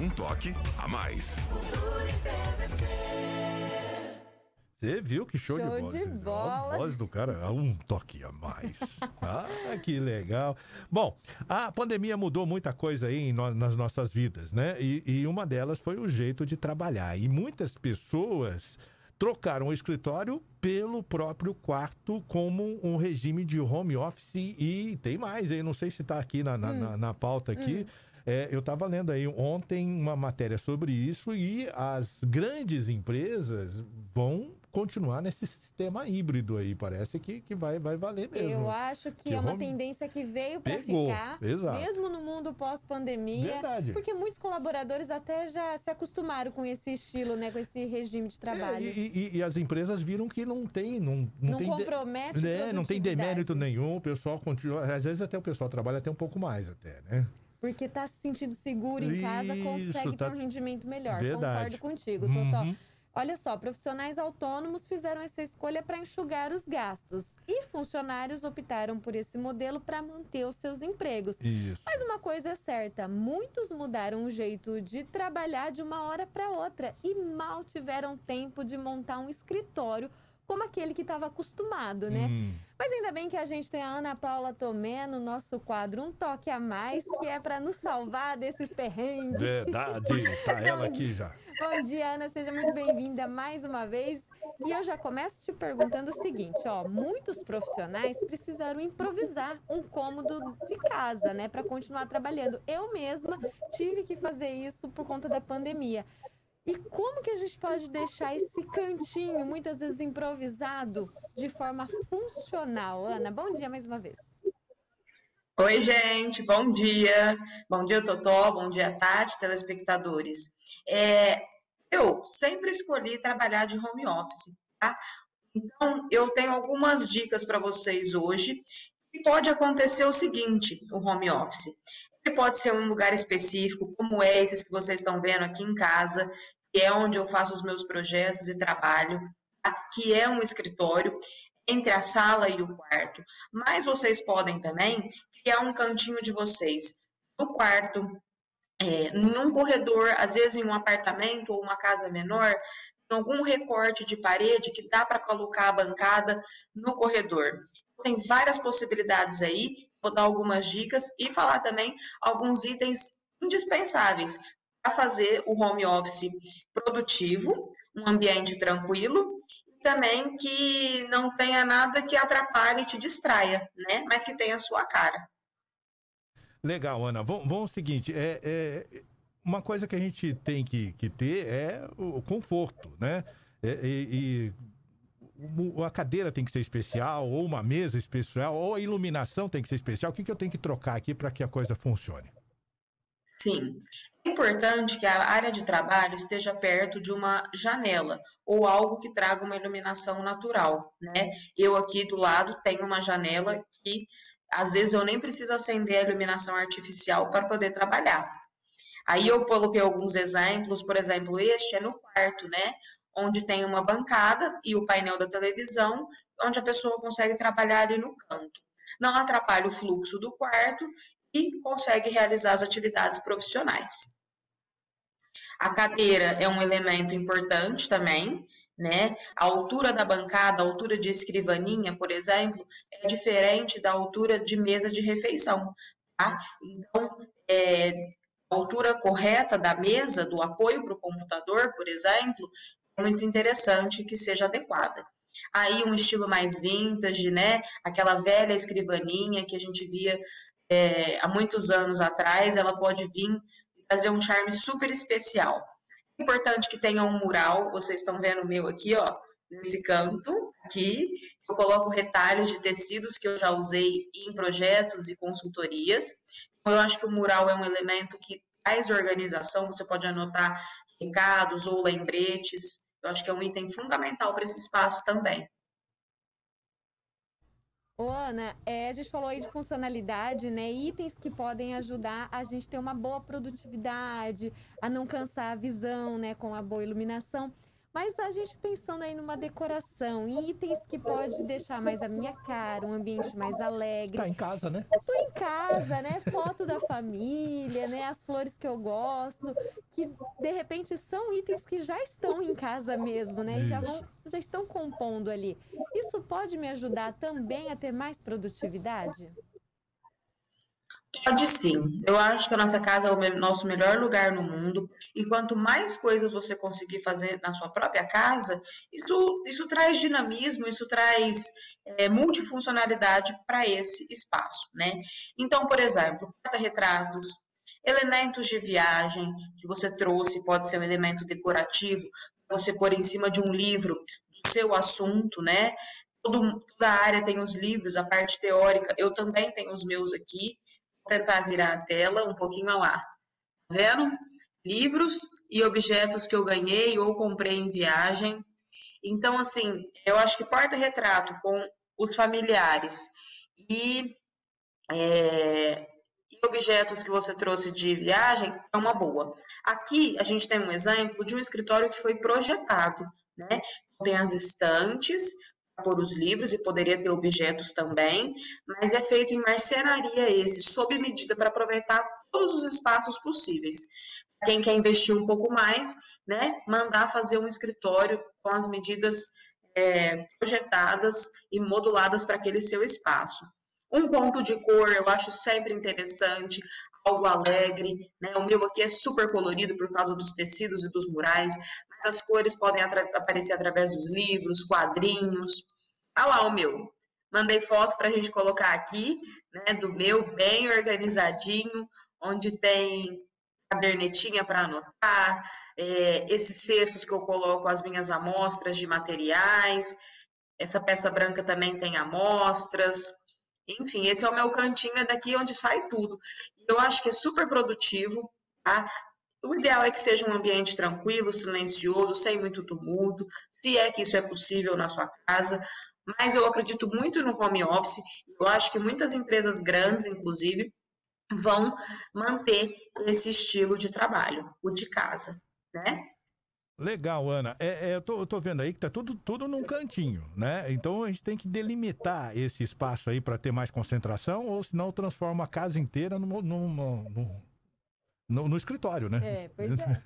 Um toque a mais. Você viu que show de voz. De bola. A voz do cara, um toque a mais. Ah, que legal. Bom, a pandemia mudou muita coisa aí nas nossas vidas, né? E uma delas foi o jeito de trabalhar. E muitas pessoas trocaram o escritório pelo próprio quarto como um regime de home office. E tem mais, aí não sei se está aqui na pauta aqui. Eu estava lendo aí ontem uma matéria sobre isso e as grandes empresas vão continuar nesse sistema híbrido aí. Parece que vai valer mesmo. Eu acho que é uma tendência que veio para ficar, exato, mesmo no mundo pós-pandemia. Verdade. Porque muitos colaboradores até já se acostumaram com esse estilo, né? Com esse regime de trabalho. E as empresas viram que não tem compromete, né? Não tem demérito nenhum, o pessoal continua. Às vezes até o pessoal trabalha até um pouco mais, até, né? Porque está se sentindo seguro em casa, consegue ter um rendimento melhor. Verdade. Concordo contigo, Totó. Uhum. Olha só, profissionais autônomos fizeram essa escolha para enxugar os gastos. E funcionários optaram por esse modelo para manter os seus empregos. Isso. Mas uma coisa é certa, muitos mudaram o jeito de trabalhar de uma hora para outra e mal tiveram tempo de montar um escritório como aquele que estava acostumado, né? Mas ainda bem que a gente tem a Ana Paula Tomé no nosso quadro Um Toque a Mais, que é para nos salvar desses perrengues. Verdade, tá ela aqui já. Bom dia, Ana, seja muito bem-vinda mais uma vez. E eu já começo te perguntando o seguinte, ó, muitos profissionais precisaram improvisar um cômodo de casa, né, para continuar trabalhando. Eu mesma tive que fazer isso por conta da pandemia. E como que a gente pode deixar esse cantinho, muitas vezes improvisado, de forma funcional? Ana, bom dia mais uma vez. Oi, gente, bom dia. Bom dia, Totó, bom dia, Tati, telespectadores. Eu sempre escolhi trabalhar de home office, tá? Então, eu tenho algumas dicas para vocês hoje. E pode acontecer o seguinte, o home office. Ele pode ser um lugar específico, como é esses que vocês estão vendo aqui em casa, que é onde eu faço os meus projetos e trabalho, aqui é um escritório, entre a sala e o quarto. Mas vocês podem também criar um cantinho de vocês, no quarto, em um corredor, às vezes em um apartamento ou uma casa menor, em algum recorte de parede que dá para colocar a bancada no corredor. Tem várias possibilidades aí, vou dar algumas dicas e falar também alguns itens indispensáveis para fazer o home office produtivo, um ambiente tranquilo, e também que não tenha nada que atrapalhe e te distraia, né? Mas que tenha a sua cara. Legal, Ana. Vamos ao seguinte, uma coisa que a gente tem que ter é o conforto, né? A cadeira tem que ser especial, ou uma mesa especial, ou a iluminação tem que ser especial. O que eu tenho que trocar aqui para que a coisa funcione? Sim, é importante que a área de trabalho esteja perto de uma janela ou algo que traga uma iluminação natural, né? Eu aqui do lado tenho uma janela que às vezes eu nem preciso acender a iluminação artificial para poder trabalhar. Aí eu coloquei alguns exemplos, por exemplo, este é no quarto, né? Onde tem uma bancada e o painel da televisão, onde a pessoa consegue trabalhar ali no canto. Não atrapalha o fluxo do quarto e consegue realizar as atividades profissionais. A cadeira é um elemento importante também, né? A altura da bancada, a altura de escrivaninha, por exemplo, é diferente da altura de mesa de refeição, tá? Então, a altura correta da mesa, do apoio para o computador, por exemplo, muito interessante que seja adequada. Aí um estilo mais vintage, né? Aquela velha escrivaninha que a gente via há muitos anos atrás, ela pode vir e trazer um charme super especial. Importante que tenha um mural, vocês estão vendo o meu aqui, ó, nesse canto aqui, eu coloco retalhos de tecidos que eu já usei em projetos e consultorias. Eu acho que o mural é um elemento que traz organização, você pode anotar recados ou lembretes. Eu acho que é um item fundamental para esse espaço também. Ô, Ana, a gente falou aí de funcionalidade, né? Itens que podem ajudar a gente ter uma boa produtividade, a não cansar a visão, né? Com a boa iluminação. Mas a gente pensando aí numa decoração, em itens que pode deixar mais a minha cara, um ambiente mais alegre. Tá em casa, né? Tô em casa, né? Foto da família, né? As flores que eu gosto, que de repente são itens que já estão em casa mesmo, né? E já estão compondo ali. Isso pode me ajudar também a ter mais produtividade? Pode sim. Eu acho que a nossa casa é o nosso melhor lugar no mundo. E quanto mais coisas você conseguir fazer na sua própria casa, isso traz dinamismo, isso traz multifuncionalidade para esse espaço, né? Então, por exemplo, porta-retratos, elementos de viagem que você trouxe, pode ser um elemento decorativo, você pôr em cima de um livro do seu assunto, né? Toda área tem os livros, a parte teórica, eu também tenho os meus aqui. Tentar virar a tela um pouquinho ao ar. Tá vendo? Livros e objetos que eu ganhei ou comprei em viagem. Então, assim, eu acho que porta-retrato com os familiares e, objetos que você trouxe de viagem é uma boa. Aqui, a gente tem um exemplo de um escritório que foi projetado, né? Tem as estantes por os livros e poderia ter objetos também, mas é feito em marcenaria sob medida para aproveitar todos os espaços possíveis. Quem quer investir um pouco mais, né, mandar fazer um escritório com as medidas projetadas e moduladas para aquele seu espaço. Um ponto de cor eu acho sempre interessante, algo alegre, né? O meu aqui é super colorido por causa dos tecidos e dos murais, mas as cores podem aparecer através dos livros, quadrinhos. Ah lá o meu, mandei foto para a gente colocar aqui, né? Do meu bem organizadinho, onde tem cadernetinha para anotar, esses cestos que eu coloco as minhas amostras de materiais, essa peça branca também tem amostras. Enfim, esse é o meu cantinho, é daqui onde sai tudo. Eu acho que é super produtivo, tá? O ideal é que seja um ambiente tranquilo, silencioso, sem muito tumulto, se é que isso é possível na sua casa. Mas eu acredito muito no home office. Eu acho que muitas empresas grandes, inclusive, vão manter esse estilo de trabalho, o de casa, né? Legal, Ana. Eu tô vendo aí que tá tudo num cantinho, né? Então a gente tem que delimitar esse espaço aí para ter mais concentração, ou senão transforma a casa inteira no escritório, né? É, pois é.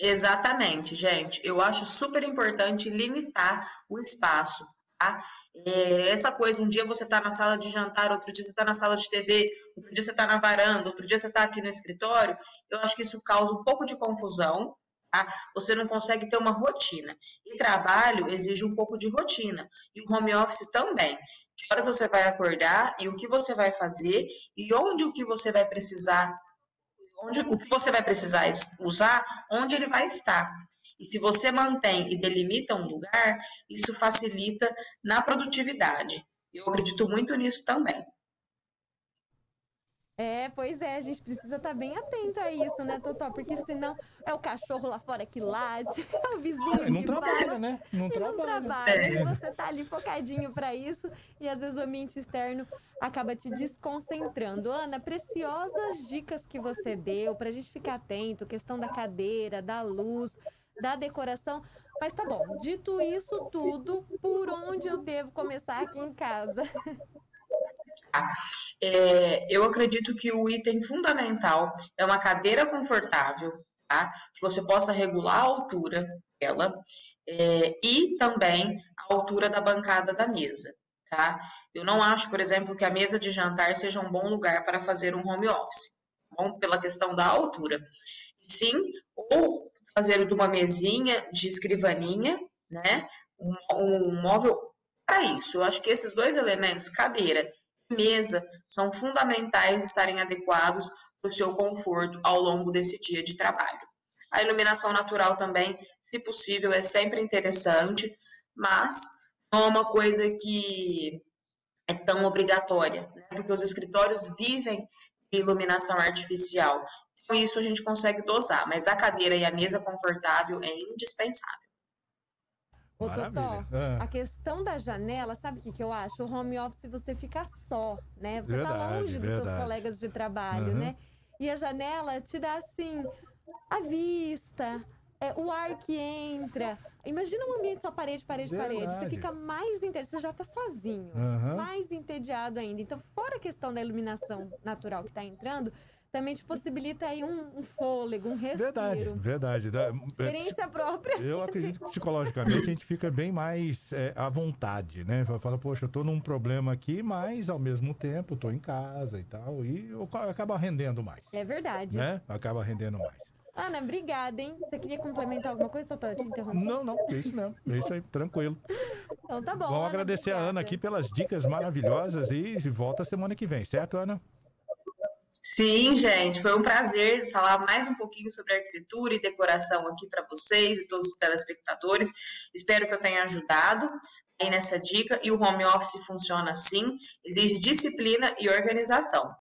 Exatamente, gente. Eu acho super importante limitar o espaço, tá? Essa coisa, um dia você tá na sala de jantar, outro dia você tá na sala de TV, outro dia você tá na varanda, outro dia você tá aqui no escritório, eu acho que isso causa um pouco de confusão. Você não consegue ter uma rotina. E trabalho exige um pouco de rotina. E o home office também. Que horas você vai acordar e o que você vai fazer e onde o que você vai precisar, o que você vai precisar usar, onde ele vai estar. E se você mantém e delimita um lugar, isso facilita na produtividade. Eu acredito muito nisso também. É, pois é, a gente precisa estar bem atento a isso, né, Totó? Porque senão é o cachorro lá fora que late, é o vizinho que trabalha, né? Não trabalha. Você tá ali focadinho para isso e às vezes o ambiente externo acaba te desconcentrando. Ana, preciosas dicas que você deu para a gente ficar atento, questão da cadeira, da luz, da decoração. Mas tá bom, dito isso tudo, por onde eu devo começar aqui em casa? Eu acredito que o item fundamental é uma cadeira confortável, tá? Que você possa regular a altura dela e também a altura da bancada da mesa, tá? Eu não acho, por exemplo, que a mesa de jantar seja um bom lugar para fazer um home office, tá bom? Pela questão da altura. Sim, ou fazer de uma mesinha de escrivaninha, né? Um móvel para isso. Eu acho que esses dois elementos, cadeira mesa, são fundamentais estarem adequados para o seu conforto ao longo desse dia de trabalho. A iluminação natural também, se possível, é sempre interessante, mas não é uma coisa que é tão obrigatória, né? Porque os escritórios vivem de iluminação artificial. Com isso a gente consegue dosar, mas a cadeira e a mesa confortável é indispensável. Ô, Totó, a questão da janela, sabe o que eu acho? O home office você fica só, né? Você tá longe dos seus colegas de trabalho, né? E a janela te dá, assim, a vista, o ar que entra. Imagina um ambiente só parede, parede, parede. Você fica mais entediado, você já tá sozinho, mais entediado ainda. Então, fora a questão da iluminação natural que tá entrando, também te possibilita aí um fôlego, um respiro. Verdade. Experiência própria. Eu acredito que psicologicamente a gente fica bem mais à vontade, né? Fala, poxa, eu tô num problema aqui, mas ao mesmo tempo tô em casa e tal, e acaba rendendo mais. É verdade. Né? Acaba rendendo mais. Ana, obrigada, hein? Você queria complementar alguma coisa, Totó? Eu te interrompi. Não, é isso mesmo. É isso aí, tranquilo. Então tá bom. Vamos agradecer a Ana aqui pelas dicas maravilhosas e volta semana que vem, certo, Ana? Sim, gente, foi um prazer falar mais um pouquinho sobre arquitetura e decoração aqui para vocês e todos os telespectadores. Espero que eu tenha ajudado aí nessa dica. E o home office funciona assim, exige disciplina e organização.